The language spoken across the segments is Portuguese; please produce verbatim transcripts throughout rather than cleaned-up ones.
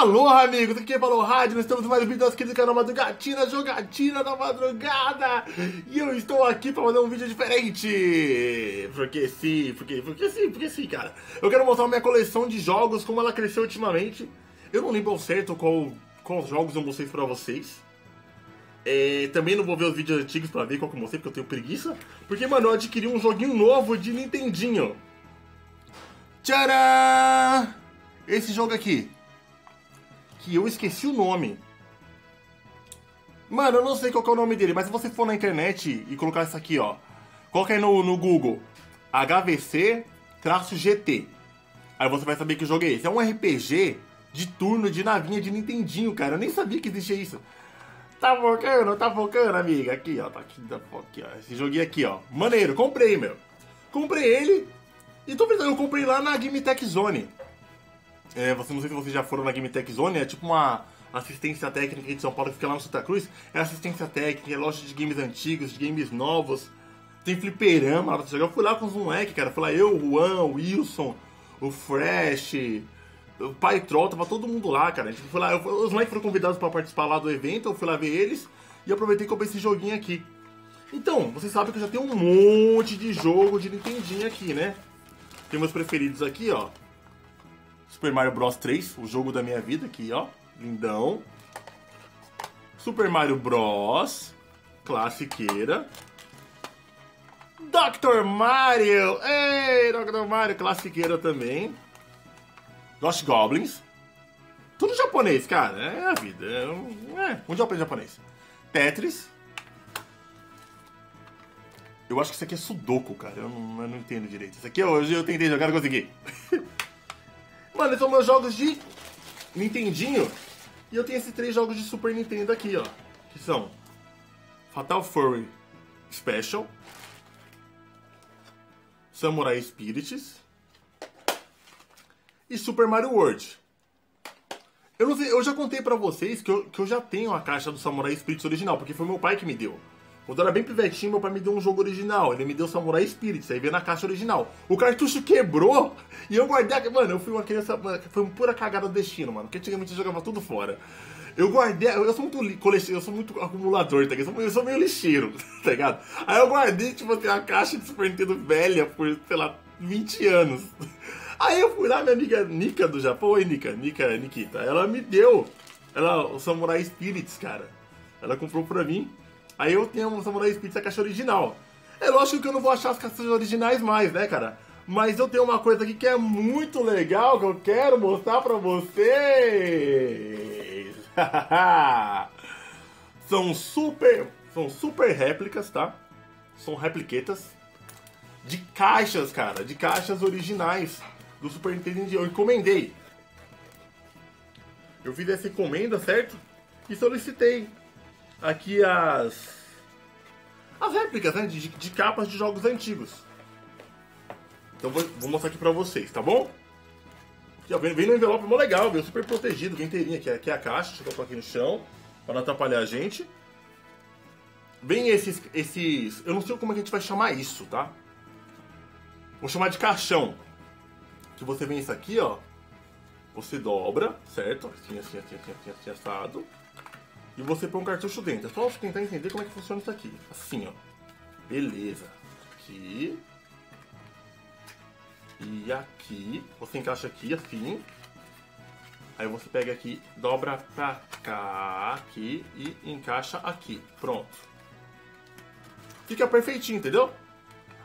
Alô, amigos! Aqui é o Alô Rádio, nós estamos em mais um vídeo aqui do canal Madrugatina Jogatina da Madrugada! E eu estou aqui para fazer um vídeo diferente! Porque sim, porque, porque sim, porque sim, cara! Eu quero mostrar a minha coleção de jogos, como ela cresceu ultimamente. Eu não lembro ao certo qual, qual jogos eu mostrei para vocês. É, também não vou ver os vídeos antigos para ver qual que eu mostrei, porque eu tenho preguiça. Porque, mano, eu adquiri um joguinho novo de Nintendinho. Tcharam! Esse jogo aqui, que eu esqueci o nome. Mano, eu não sei qual que é o nome dele, mas se você for na internet e colocar isso aqui, ó, coloca aí no, no Google, H V C G T. Aí você vai saber que jogo é esse. É um R P G de turno de navinha de Nintendinho, cara. Eu nem sabia que existia isso. Tá focando, tá focando, amiga. Aqui, ó, tá aqui, tá aqui, ó. Esse joguinho aqui, ó. Maneiro, comprei, meu. Comprei ele e tô pensando, eu comprei lá na Game Tech Zone. É, você, não sei se vocês já foram na Game Tech Zone, é tipo uma assistência técnica de São Paulo que fica lá no Santa Cruz. É assistência técnica, é loja de games antigos, de games novos. Tem fliperama lá pra você jogar. Eu fui lá com os moleques, cara. Fui lá eu, o Juan, o Wilson, o Fresh, o Pai Troll, tava todo mundo lá, cara. A gente foi lá, eu, os moleques foram convidados pra participar lá do evento, eu fui lá ver eles e aproveitei e comprei esse joguinho aqui. Então, vocês sabem que eu já tenho um monte de jogo de Nintendinho aqui, né? Tem meus preferidos aqui, ó. Super Mario Bros três, o jogo da minha vida, aqui, ó, lindão. Super Mario Bros, classiqueira. doutor Mario, ei, doutor Mario, classiqueira também. Ghosts 'n Goblins, tudo japonês, cara, é a vida, é, onde eu aprendi japonês. Tetris. Eu acho que isso aqui é Sudoku, cara, eu não, eu não entendo direito. Isso aqui hoje eu tentei jogar e consegui. Mano, são meus jogos de Nintendinho. E eu tenho esses três jogos de Super Nintendo aqui, ó. Que são Fatal Fury Special, Samurai Spirits e Super Mario World. Eu não sei, eu já contei pra vocês que eu, que eu já tenho a caixa do Samurai Spirits original, porque foi meu pai que me deu. Quando eu era bem pivetinho, meu pai me deu um jogo original. Ele me deu Samurai Spirits, aí veio na caixa original. O cartucho quebrou e eu guardei... Mano, eu fui uma criança... Foi uma pura cagada do destino, mano. Porque antigamente eu jogava tudo fora. Eu guardei... Eu sou muito colecionador, eu sou muito acumulador, tá ligado? Eu sou meio lixeiro, tá ligado? Aí eu guardei, tipo, a caixa de Super Nintendo velha por, sei lá, vinte anos. Aí eu fui lá, minha amiga Nika do Japão. Oi, Nika. Nika, Nikita. Ela me deu ela, o Samurai Spirits, cara. Ela comprou pra mim. Aí eu tenho um Samurai Spitz, a caixa original. É lógico que eu não vou achar as caixas originais mais, né, cara? Mas eu tenho uma coisa aqui que é muito legal, que eu quero mostrar pra vocês. São super... São super réplicas, tá? São repliquetas de caixas, cara. De caixas originais do Super Nintendo. Eu encomendei. Eu fiz essa encomenda, certo? E solicitei aqui as as réplicas, né, de, de capas de jogos antigos. Então vou, vou mostrar aqui pra vocês, tá bom? Aqui, ó, vem, vem no envelope mó legal, veio super protegido, vem inteirinha aqui, aqui é a caixa, deixa eu colocar aqui no chão pra não atrapalhar a gente. Vem esses, esses... Eu não sei como é que a gente vai chamar isso, tá? Vou chamar de caixão. Que você vem isso aqui, ó. Você dobra, certo? Assim, assim, assim, assim, assim, assim, assado. E você põe um cartucho dentro. É só tentar entender como é que funciona isso aqui. Assim, ó. Beleza. Aqui. E aqui. Você encaixa aqui, assim. Aí você pega aqui, dobra pra cá, aqui e encaixa aqui. Pronto. Fica perfeitinho, entendeu?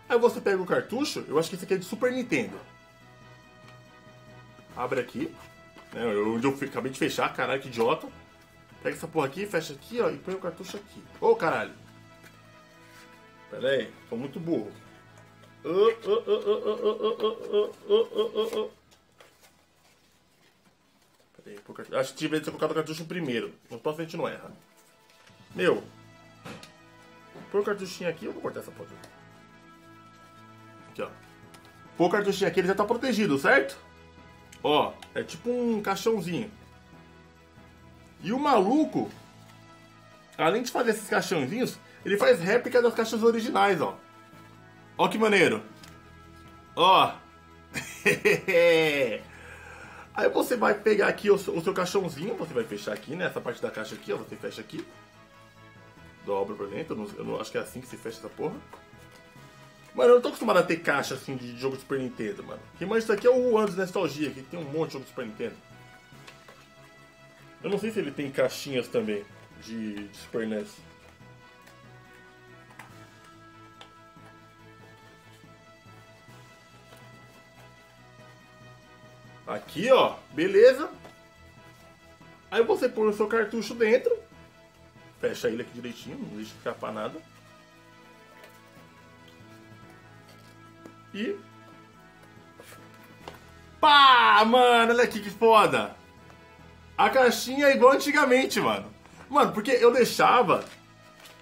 Aí você pega o cartucho. Eu acho que esse aqui é de Super Nintendo. Abre aqui. Eu, eu acabei de fechar, caralho, que idiota. Pega essa porra aqui, fecha aqui, ó, e põe o cartucho aqui. Ô, caralho! Pera aí, tô muito burro. Pera aí, pô, cartucho. Acho que tive de ter colocado o cartucho primeiro. Não posso, a gente não erra. Meu! Põe o cartuchinho aqui, eu vou cortar essa porra. Aqui, ó. Põe o cartuchinho aqui, ele já tá protegido, certo? Ó, é tipo um caixãozinho. E o maluco, além de fazer esses caixãozinhos, ele faz réplica das caixas originais, ó. Ó que maneiro. Ó. Aí você vai pegar aqui o seu, o seu caixãozinho, você vai fechar aqui, né? Essa parte da caixa aqui, ó, você fecha aqui. Dobra pra dentro, eu não, eu não, acho que é assim que se fecha essa porra. Mano, eu não tô acostumado a ter caixa assim de jogo de Super Nintendo, mano. Quem manja isso aqui é o Wands da Nostalgia, que tem um monte de jogo de Super Nintendo. Eu não sei se ele tem caixinhas também de, de Super N E S. Aqui, ó, beleza. Aí você põe o seu cartucho dentro. Fecha ele aqui direitinho, não deixa escapar nada. E... pá, mano, olha aqui que foda. A caixinha é igual antigamente, mano. Mano, porque eu deixava...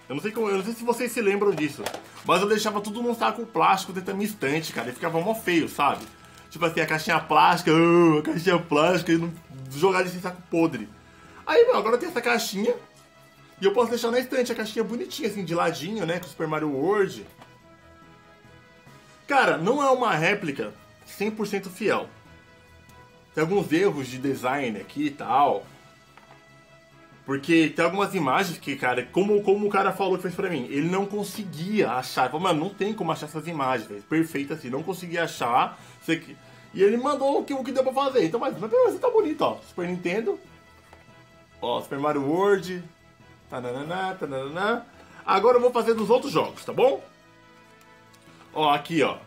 Eu não sei como, eu não sei se vocês se lembram disso, mas eu deixava tudo num saco plástico dentro da minha estante, cara. E ficava mó feio, sabe? Tipo assim, a caixinha plástica, uh, a caixinha plástica, e não jogar desse saco podre. Aí, mano, agora tem essa caixinha. E eu posso deixar na estante a caixinha bonitinha, assim, de ladinho, né? Com o Super Mario World. Cara, não é uma réplica cem por cento fiel. Tem alguns erros de design aqui e tal. Porque tem algumas imagens que, cara, como, como o cara falou que fez pra mim, ele não conseguia achar. Ele falou, mano, não tem como achar essas imagens, velho. Perfeito assim, não conseguia achar. Que... E ele mandou o que, o que deu pra fazer. Então, mas, mas você tá bonito, ó. Super Nintendo. Ó, Super Mario World. Tananana, tananana. Agora eu vou fazer dos outros jogos, tá bom? Ó, aqui, ó.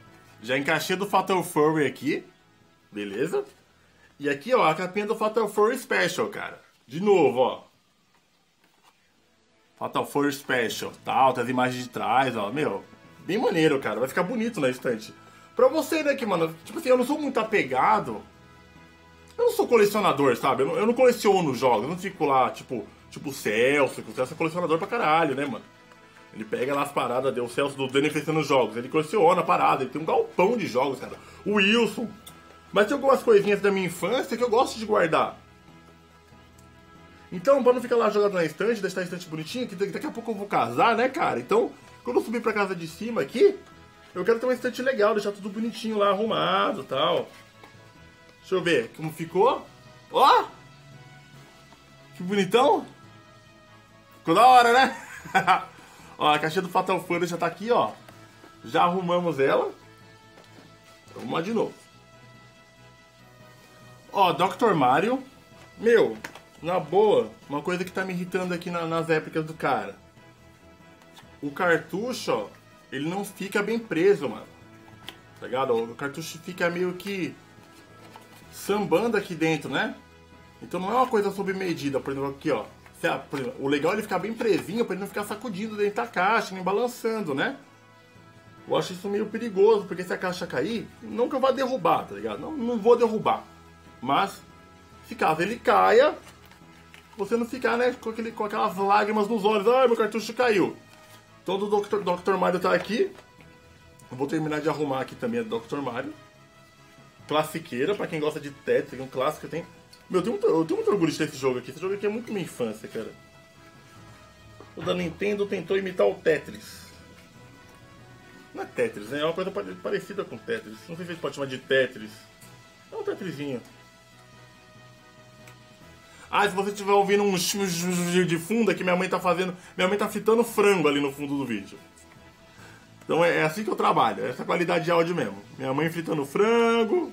Já encaixei do Fatal Fury aqui. Beleza? E aqui, ó, a capinha do Fatal Fury Special, cara. De novo, ó. Fatal Fury Special, tal, tá, as imagens de trás, ó, meu, bem maneiro, cara, vai ficar bonito na estante. Pra você, né, que, mano, tipo assim, eu não sou muito apegado, eu não sou colecionador, sabe, eu não, eu não coleciono jogos, eu não fico lá, tipo, tipo o Celso, que o Celso é colecionador pra caralho, né, mano. Ele pega lá as paradas, deu o Celso do Duny nos jogos, ele coleciona a parada, ele tem um galpão de jogos, cara, o Wilson. Mas tem algumas coisinhas da minha infância que eu gosto de guardar. Então, pra não ficar lá jogado na estante, deixar a estante bonitinha, que daqui a pouco eu vou casar, né, cara? Então, quando eu subir pra casa de cima aqui, eu quero ter uma estante legal, deixar tudo bonitinho lá, arrumado e tal. Deixa eu ver como ficou. Ó! Que bonitão! Ficou da hora, né? Ó, a caixinha do Fatal Fury já tá aqui, ó. Já arrumamos ela. Vou arrumar de novo. Ó, doutor Mario. Meu... Na boa, uma coisa que tá me irritando aqui na, nas réplicas do cara. O cartucho, ó, ele não fica bem preso, mano. Tá ligado? O cartucho fica meio que sambando aqui dentro, né? Então não é uma coisa sob medida. Por exemplo, aqui, ó. Por exemplo, o legal é ele ficar bem presinho pra ele não ficar sacudindo dentro da caixa, nem balançando, né? Eu acho isso meio perigoso, porque se a caixa cair, não que eu vá derrubar, tá ligado? Não, não vou derrubar. Mas, se caso ele caia... Você não ficar, né, com, aquele, com aquelas lágrimas nos olhos. Ai, meu cartucho caiu. Então o doutor Mario tá aqui. Eu vou terminar de arrumar aqui também a doutor Mario. Classiqueira, pra quem gosta de Tetris, é um clássico. Tem... Meu, eu tenho, muito, eu tenho muito orgulho de ter esse jogo aqui. Esse jogo aqui é muito minha infância, cara. O da Nintendo tentou imitar o Tetris. Não é Tetris, né? É uma coisa parecida com Tetris. Não sei se a gente pode chamar de Tetris. É um Tetrisinho. Ah, se você estiver ouvindo um de fundo, é que minha mãe tá fazendo... Minha mãe tá fritando frango ali no fundo do vídeo. Então é, é assim que eu trabalho, é essa qualidade de áudio mesmo. Minha mãe fritando frango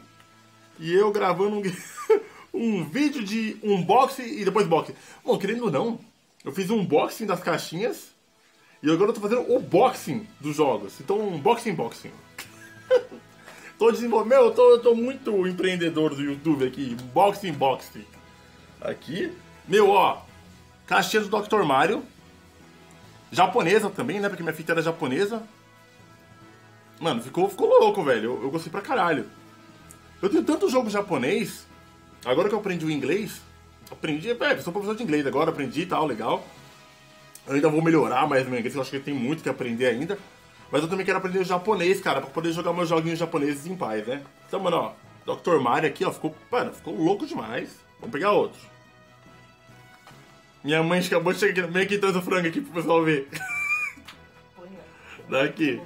e eu gravando um, um vídeo de unboxing e depois boxing. Bom, querendo ou não, eu fiz um unboxing das caixinhas e agora eu tô fazendo o boxing dos jogos. Então, unboxing, boxing. Tô desenvolvendo... Meu, eu tô, eu tô muito empreendedor do YouTube aqui. Boxing, boxing. Aqui, meu, ó, caixinha do doutor Mario, japonesa também, né, porque minha fita era japonesa. Mano, ficou, ficou louco, velho, eu, eu gostei pra caralho. Eu tenho tanto jogo japonês, agora que eu aprendi o inglês, aprendi, velho, sou professor de inglês agora, aprendi e tal, legal. Eu ainda vou melhorar mais meu inglês, eu acho que tem muito que aprender ainda. Mas eu também quero aprender o japonês, cara, pra poder jogar meus joguinhos japoneses em paz, né. Então, mano, ó, doutor Mario aqui, ó, ficou, mano, ficou louco demais. Vamos pegar outro. Minha mãe acabou de chegar meio que traz o frango aqui pro pessoal ver. Daqui.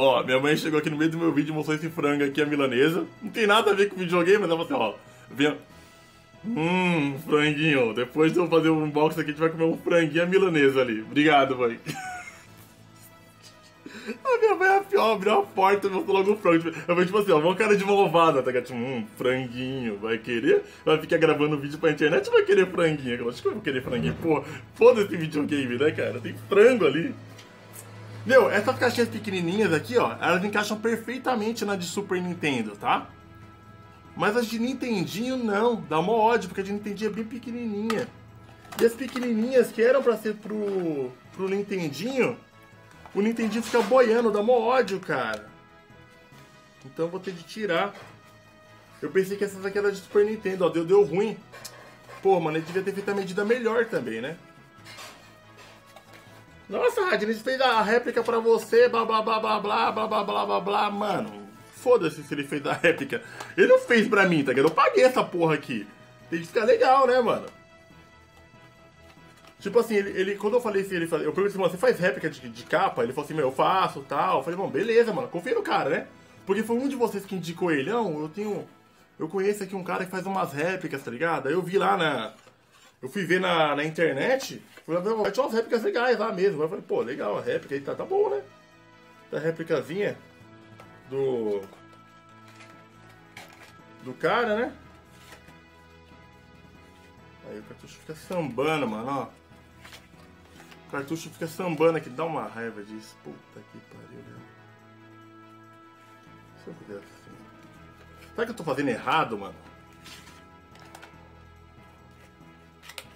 Ó, minha mãe chegou aqui no meio do meu vídeo e mostrou esse frango aqui, a milanesa. Não tem nada a ver com o videogame, mas ela falou assim, ó. Vem... Hum, franguinho. Depois de eu fazer um unboxing aqui, a gente vai comer um franguinho à milanesa ali. Obrigado, mãe. A minha mãe abriu a porta e mostrou logo o frango. Eu falei tipo assim, ó, uma cara de uma louvada, tá? Tipo, hum, franguinho, vai querer? Vai ficar gravando vídeo pra internet, vai querer franguinho? Eu acho que eu vou querer franguinho, porra. Foda-se videogame, né, cara? Tem frango ali. Meu, essas caixinhas pequenininhas aqui, ó, elas encaixam perfeitamente na de Super Nintendo, tá? Mas as de Nintendinho não, dá mó ódio, porque a de Nintendinho é bem pequenininha. E as pequenininhas que eram pra ser pro, pro Nintendinho... O Nintendinho fica boiando, dá mó ódio, cara. Então eu vou ter de tirar. Eu pensei que essas aqui eram de Super Nintendo, ó, deu, deu ruim. Pô, mano, ele devia ter feito a medida melhor também, né? Nossa, Radinez fez a réplica pra você, blá blá blá blá blá blá blá blá blá blá, mano. Foda-se se ele fez a réplica. Ele não fez pra mim, tá ligado? Eu paguei essa porra aqui. Tem que ficar legal, né, mano? Tipo assim, ele, ele, quando eu falei assim, ele, eu perguntei assim, mano, você faz réplica de, de capa? Ele falou assim, meu, eu faço, tal. Eu falei, bom, beleza, mano, confia no cara, né? Porque foi um de vocês que indicou ele, não, eu tenho... Eu conheço aqui um cara que faz umas réplicas, tá ligado? Aí eu vi lá na... Eu fui ver na, na internet, fui lá ver umas réplicas legais lá mesmo. Aí eu falei, pô, legal, a réplica aí tá, tá bom, né? Da réplicazinha do... Do cara, né? Aí o cartucho fica sambando, mano, ó. O cartucho fica sambando aqui, dá uma raiva disso. Puta que pariu, velho. Se eu fizer assim. Será que eu tô fazendo errado, mano?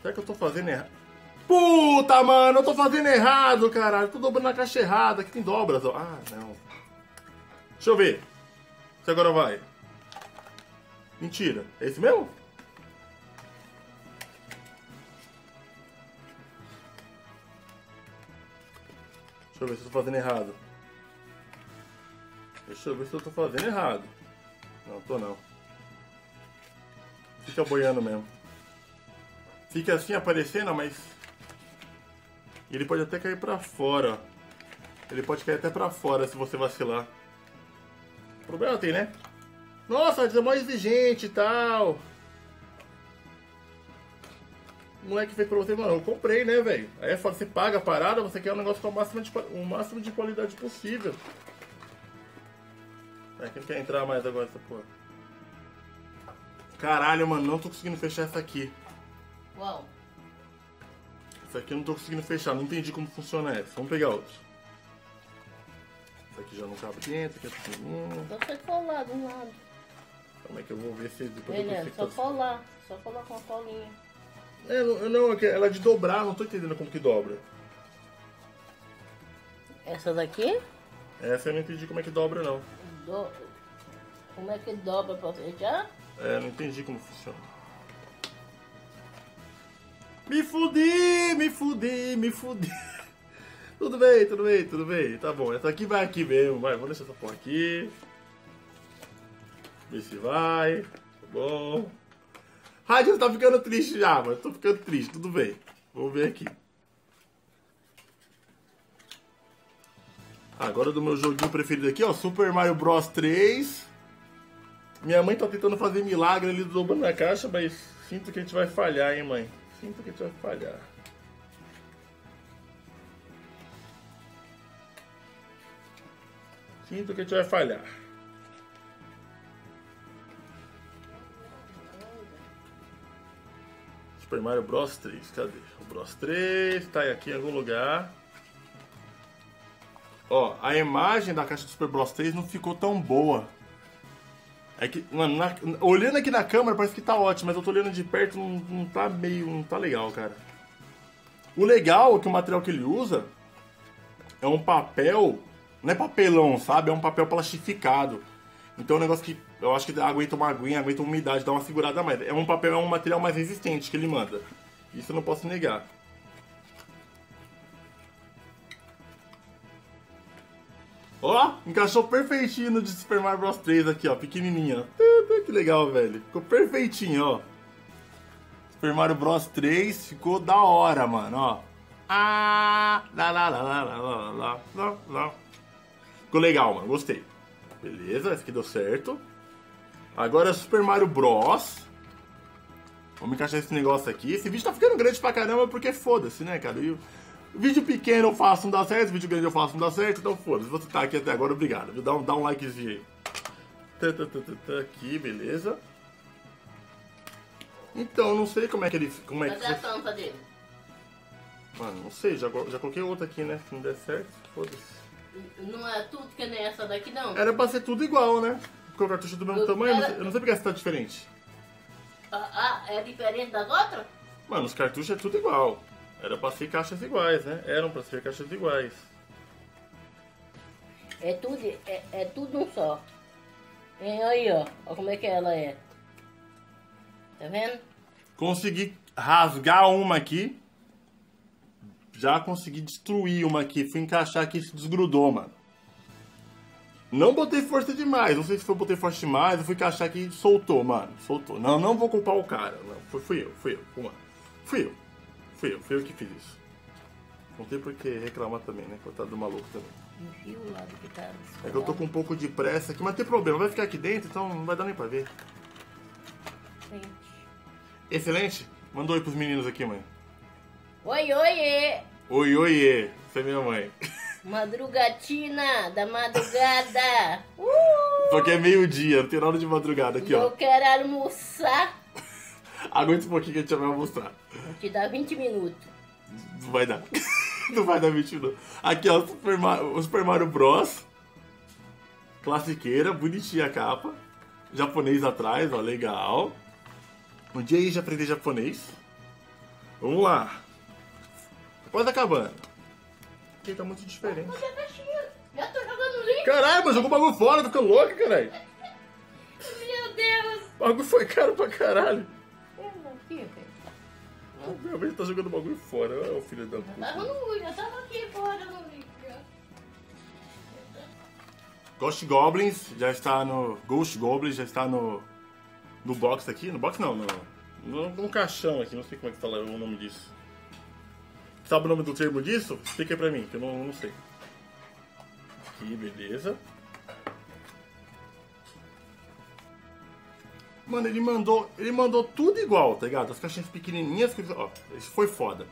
Será que eu tô fazendo errado? Puta, mano, eu tô fazendo errado, caralho. Eu tô dobrando na caixa errada, aqui tem dobras, ó. Ah, não. Deixa eu ver. Se agora vai. Mentira. É esse mesmo? Deixa eu ver se eu tô fazendo errado. Deixa eu ver se eu tô fazendo errado. Não, tô não. Fica boiando mesmo. Fica assim aparecendo, mas... Ele pode até cair pra fora. Ele pode cair até pra fora se você vacilar. Problema tem, né? Nossa, é mó exigente e tal. O moleque fez pra você, mano, eu comprei, né, velho? Aí é foda, você paga a parada, você quer um negócio com o máximo de, o máximo de qualidade possível. É, quem quer entrar mais agora, essa porra? Caralho, mano, não tô conseguindo fechar essa aqui. Uau. Essa aqui eu não tô conseguindo fechar, não entendi como funciona essa. Vamos pegar outro. Essa aqui já não cabe dentro, essa aqui é pequenininha. Só você colar de um lado. Como é que eu vou ver se... Beleza, só colar, só colar com a colinha. É, não, não, ela é de dobrar, não tô entendendo como que dobra. Essa daqui? Essa eu não entendi como é que dobra, não. Do... Como é que dobra pra fechar? É, não entendi como funciona. Me fudi, me fudi, me fudi. Tudo bem, tudo bem, tudo bem. Tá bom, essa aqui vai aqui mesmo, vai. Vou deixar essa porra aqui. Ver se vai. Tá bom. Rádio, você tá ficando triste já, mas tô ficando triste, tudo bem. Vamos ver aqui. Agora do meu joguinho preferido aqui, ó, Super Mario Bros três. Minha mãe tá tentando fazer milagre ali dobrando na caixa, mas sinto que a gente vai falhar, hein, mãe? Sinto que a gente vai falhar. Sinto que a gente vai falhar. Super Mario Bros três, cadê? O Bros três, tá aqui em algum lugar. Ó, a imagem da caixa do Super Bros três não ficou tão boa. É que, mano, na, olhando aqui na câmera parece que tá ótimo, mas eu tô olhando de perto, não, não tá meio, não tá legal, cara. O legal é que o material que ele usa é um papel, não é papelão, sabe? É um papel plastificado. Então é um negócio que eu acho que aguenta uma aguinha, aguenta uma umidade, dá uma segurada a mais. É um papel, é um material mais resistente que ele manda. Isso eu não posso negar. Ó, encaixou perfeitinho no de Super Mario Bros três aqui, ó, pequenininha. Que legal, velho. Ficou perfeitinho, ó. Super Mario Bros três ficou da hora, mano, ó. Ah, lá, lá, lá, lá, lá, lá, lá, lá. Ficou legal, mano. Gostei. Beleza, esse aqui deu certo. Agora é Super Mario Bros. Vamos encaixar esse negócio aqui. Esse vídeo tá ficando grande pra caramba, porque foda-se, né, cara? Eu... Vídeo pequeno eu faço, não dá certo. Vídeo grande eu faço, não dá certo. Então foda-se. Você tá aqui até agora, obrigado. Dá um, dá um likezinho aí. Tá, tá, tá, tá, tá, aqui, beleza. Então, eu não sei como é que ele... Como é que... Cadê a tampa dele? Mano, não sei. Já, já coloquei outra aqui, né? Se não der certo, foda-se. Não é tudo que nem essa daqui, não. Era pra ser tudo igual, né? Porque o cartucho é do mesmo eu, tamanho. Era... Eu não sei porque essa tá diferente. Ah, ah, é diferente das outras? Mano, os cartuchos é tudo igual. Era pra ser caixas iguais, né? Eram pra ser caixas iguais. É tudo, é, é tudo um só. E aí, ó. Olha como é que ela é. Tá vendo? Consegui rasgar uma aqui. Já consegui destruir uma aqui. Fui encaixar aqui e se desgrudou, mano. Não botei força demais. Não sei se foi botei força demais. Eu fui encaixar aqui e soltou, mano. Soltou. Não, não vou culpar o cara. Não. Fui, fui eu, fui eu. Fui, mano. Fui eu. Fui eu, fui eu que fiz isso. Não tem por que reclamar também, né? Coitado do maluco também. Não vi o lado que tá. É que eu tô com um pouco de pressa aqui, mas não tem problema. Vai ficar aqui dentro, então não vai dar nem pra ver. Excelente. Excelente? Mandou oi pros meninos aqui, mãe. Oi, oiê! Oi, oiê! Você é minha mãe. Madrugatina da madrugada! uh! Só que é meio-dia, não tem nada de madrugada aqui, eu ó. Eu quero almoçar! Aguenta um pouquinho que a gente vai almoçar. Vou te dar vinte minutos. Não vai dar. Não vai dar vinte minutos. Aqui, ó, Super Mario, o Super Mario Bros. Classiqueira, bonitinha a capa. Japonês atrás, ó, legal. Um dia aí já aprendi japonês. Vamos lá. Quase acabando. Aqui tá muito diferente. Já tô jogando link. Caralho, mas jogou o bagulho fora, tô ficando louco, caralho. Meu Deus. O bagulho foi caro pra caralho. Eu não fico. Meu amigo tá jogando o bagulho fora, olha o filho da puta. Eu tava no olho, eu tava aqui fora no vídeo. Ghosts 'n Goblins já está no... Ghosts 'n Goblins já está no... No box aqui? No box não, no... No, no caixão aqui, não sei como é que fala o nome disso. Sabe o nome do termo disso? Explica aí pra mim, que eu não, não sei. Aqui, beleza. Mano, ele mandou, ele mandou tudo igual, tá ligado? As caixinhas pequenininhas, ó, isso foi foda.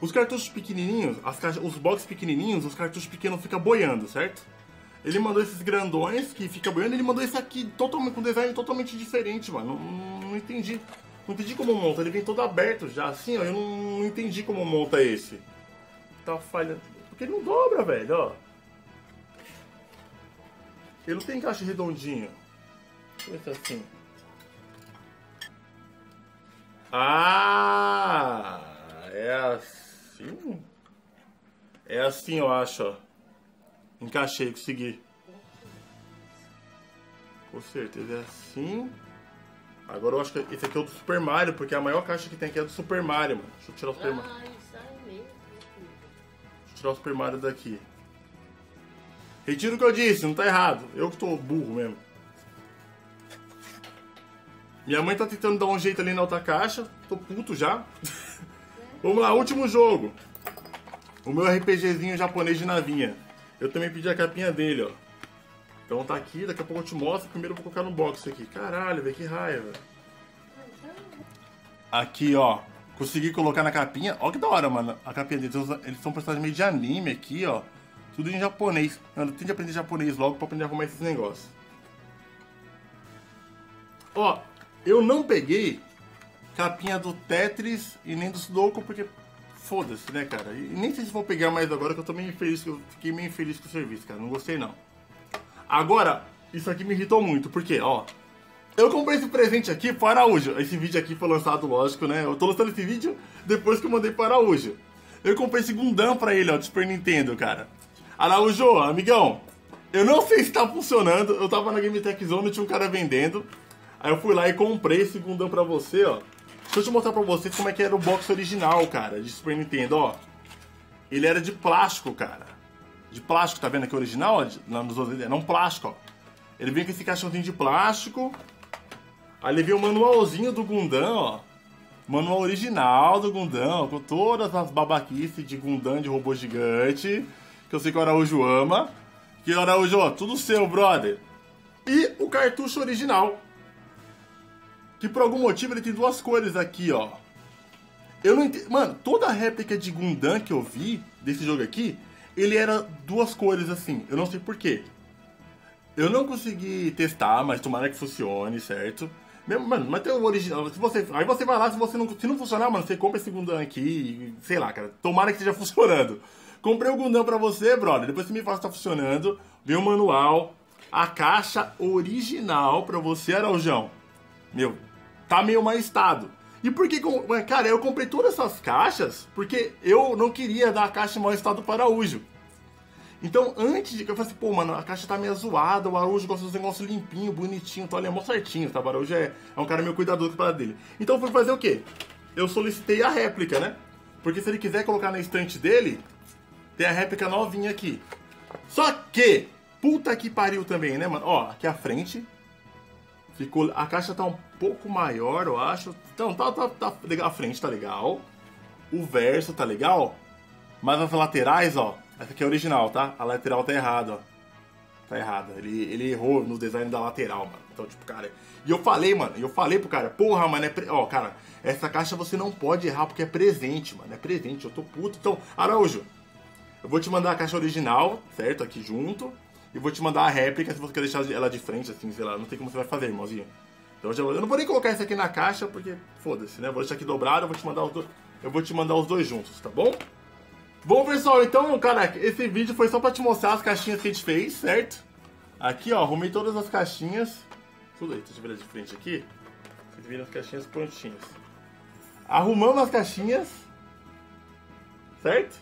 Os cartuchos pequenininhos, as caixa, os boxes pequenininhos, os cartuchos pequenos ficam boiando, certo? Ele mandou esses grandões que fica boiando, ele mandou esse aqui totalmente, com um design totalmente diferente, mano. Não, não, não entendi. Não entendi como monta, ele vem todo aberto já, assim, ó. Eu não, não entendi como monta esse. Tá falhando. Porque ele não dobra, velho, ó. Ele não tem encaixe redondinho. Deixa eu ver assim. Ah! É assim? É assim, eu acho, ó. Encaixei, consegui. Com certeza é assim. Agora eu acho que esse aqui é o do Super Mario, porque a maior caixa que tem aqui é do Super Mario, mano. Deixa eu tirar o Super Mario. Ai, sai mesmo. Deixa eu tirar o Super Mario daqui. Retiro o que eu disse, não tá errado. Eu que tô burro mesmo. Minha mãe tá tentando dar um jeito ali na outra caixa. Tô puto já. Vamos lá, último jogo. O meu RPGzinho japonês de navinha. Eu também pedi a capinha dele, ó. Então tá aqui, daqui a pouco eu te mostro. Primeiro eu vou colocar no box aqui. Caralho, velho, que raiva. Aqui, ó. Consegui colocar na capinha. Ó que da hora, mano. A capinha deles. Eles são personagens meio de anime aqui, ó. Tudo em japonês. Mano, eu tenho que aprender japonês logo pra aprender a arrumar esses negócios. Ó, eu não peguei capinha do Tetris e nem do Sudoku, porque foda-se, né, cara? E nem sei se vou pegar mais agora, que eu tô meio infeliz, que eu fiquei meio infeliz com o serviço, cara. Não gostei, não. Agora, isso aqui me irritou muito, porque, ó, eu comprei esse presente aqui pro Araújo. Esse vídeo aqui foi lançado, lógico, né? Eu tô lançando esse vídeo depois que eu mandei pro Araújo. Eu comprei esse Gundam pra ele, ó, do Super Nintendo, cara. Araújo, amigão, eu não sei se tá funcionando. Eu tava na Game Tech Zone, tinha um cara vendendo. Aí eu fui lá e comprei esse Gundam pra você, ó. Deixa eu te mostrar pra vocês como é que era o box original, cara, de Super Nintendo, ó. Ele era de plástico, cara. De plástico, tá vendo aqui o original? Ó, de, não, não plástico, ó. Ele vem com esse caixãozinho de plástico. Aí ele vem o manualzinho do Gundam, ó. Manual original do Gundam, ó, com todas as babaquices de Gundam de robô gigante, que eu sei que o Araújo ama. Que Araújo, tudo seu, brother. E o cartucho original, que por algum motivo ele tem duas cores aqui, ó. Eu não entendi... Mano, toda a réplica de Gundam que eu vi desse jogo aqui, ele era duas cores assim. Eu não sei porquê. Eu não consegui testar, mas tomara que funcione, certo? Mano, mas tem o original. Se você, aí você vai lá, se, você não, se não funcionar, mano, você compra esse Gundam aqui e... Sei lá, cara. Tomara que esteja funcionando. Comprei o Gundam pra você, brother. Depois você me fala se tá funcionando. Vem o manual. A caixa original pra você, Araújão. Meu, tá meio mais estado. E por que... Cara, eu comprei todas essas caixas porque eu não queria dar a caixa em mau estado para o Araújo. Então, antes de... Eu falei assim, pô, mano, a caixa tá meio zoada, o Araújo gosta dos negócios limpinho, bonitinho, tá? Ele é mó certinho, tá? O Araújo é, é um cara meio cuidadoso para dele. Então, eu fui fazer o quê? Eu solicitei a réplica, né? Porque se ele quiser colocar na estante dele, tem a réplica novinha aqui. Só que... Puta que pariu também, né, mano? Ó, aqui à frente... Ficou, a caixa tá um pouco maior, eu acho. Então, tá, tá, tá legal. A frente tá legal. O verso tá legal. Mas as laterais, ó. Essa aqui é original, tá? A lateral tá errada, ó. Tá errada. Ele, ele errou no design da lateral, mano. Então, tipo, cara... E eu falei, mano. Eu falei pro cara. Porra, mano. É pre... Ó, cara. Essa caixa você não pode errar porque é presente, mano. É presente. Eu tô puto. Então, Araújo. Eu vou te mandar a caixa original, certo? Aqui junto. E vou te mandar a réplica, se você quer deixar ela de frente, assim, sei lá, não sei como você vai fazer, irmãozinho. Então eu, já vou... eu não vou nem colocar isso aqui na caixa, porque foda-se, né? Vou deixar aqui dobrado, eu vou te mandar os dois. Eu vou te mandar os dois juntos, tá bom? Bom, pessoal, então, cara, esse vídeo foi só pra te mostrar as caixinhas que a gente fez, certo? Aqui, ó, arrumei todas as caixinhas. Tudo aí, deixa eu virar de frente aqui. Vocês viram as caixinhas prontinhas. Arrumamos as caixinhas, certo?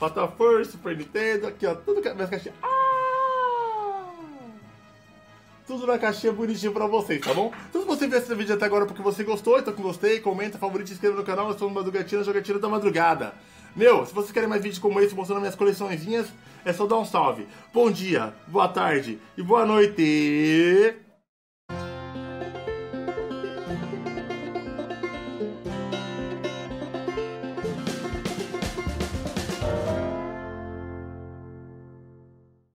Fatal Fury, Super Nintendo, aqui, ó, tudo minhas caixinhas. Ah! Tudo na caixinha bonitinho pra vocês, tá bom? Então se você viu esse vídeo até agora porque você gostou, então com gostei, comenta, favorito, inscreva no canal. Eu sou o Madrugatina Jogatina da Madrugada. Meu, se vocês querem mais vídeos como esse mostrando minhas coleçõezinhas, é só dar um salve. Bom dia, boa tarde e boa noite.